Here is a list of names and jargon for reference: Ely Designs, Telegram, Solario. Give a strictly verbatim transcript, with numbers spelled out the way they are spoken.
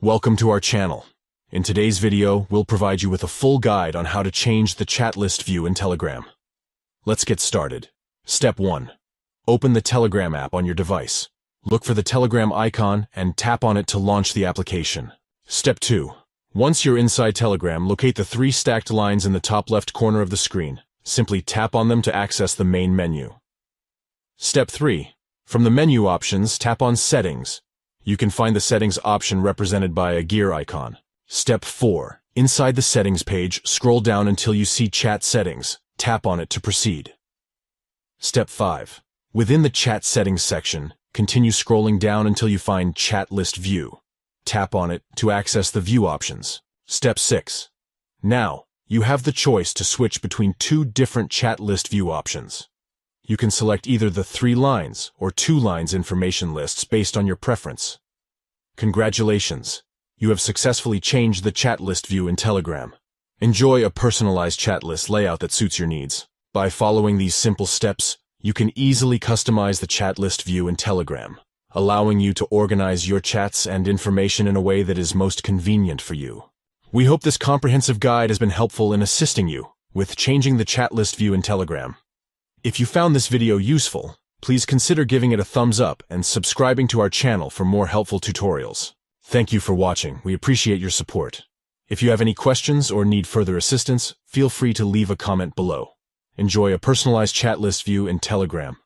Welcome to our channel. In today's video, we'll provide you with a full guide on how to change the chat list view in Telegram. Let's get started. Step one. Open the Telegram app on your device. Look for the Telegram icon and tap on it to launch the application. Step two. Once you're inside Telegram, locate the three stacked lines in the top left corner of the screen. Simply tap on them to access the main menu. Step three. From the menu options, tap on Settings. You can find the settings option represented by a gear icon. Step four. Inside the settings page, scroll down until you see Chat Settings. Tap on it to proceed. Step five. Within the Chat Settings section, continue scrolling down until you find Chat List View. Tap on it to access the view options. Step six. Now, you have the choice to switch between two different chat list view options. You can select either the three lines or two lines information lists based on your preference. Congratulations! You have successfully changed the chat list view in Telegram. Enjoy a personalized chat list layout that suits your needs. By following these simple steps, you can easily customize the chat list view in Telegram, allowing you to organize your chats and information in a way that is most convenient for you. We hope this comprehensive guide has been helpful in assisting you with changing the chat list view in Telegram. If you found this video useful, please consider giving it a thumbs up and subscribing to our channel for more helpful tutorials. Thank you for watching. We appreciate your support. If you have any questions or need further assistance, feel free to leave a comment below. Enjoy a personalized chat list view in Telegram.